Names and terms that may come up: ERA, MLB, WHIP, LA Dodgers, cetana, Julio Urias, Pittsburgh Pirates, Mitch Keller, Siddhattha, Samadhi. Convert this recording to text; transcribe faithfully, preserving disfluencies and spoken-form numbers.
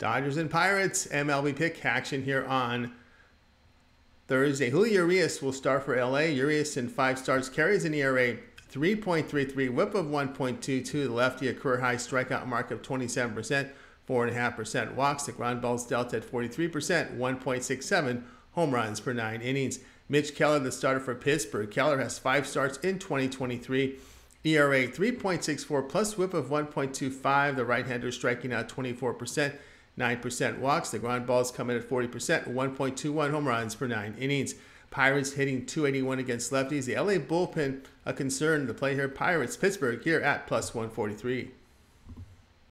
Dodgers and Pirates M L B pick action here on Thursday. Julio Urias will start for L A. Urias in five starts carries an E R A three point three three, whip of one point two two, the lefty a career high strikeout mark of twenty-seven percent, four point five percent walks, the ground balls dealt at forty-three percent, one point six seven home runs per nine innings. Mitch Keller, the starter for Pittsburgh. Keller has five starts in twenty twenty-three. E R A three point six four plus whip of one point two five. The right-hander striking out twenty-four percent, nine percent walks. The ground balls come in at forty percent, one point two one home runs per nine innings. Pirates hitting two eighty-one against lefties. The L A bullpen a concern. The play here, Pirates, Pittsburgh here at plus one forty-three.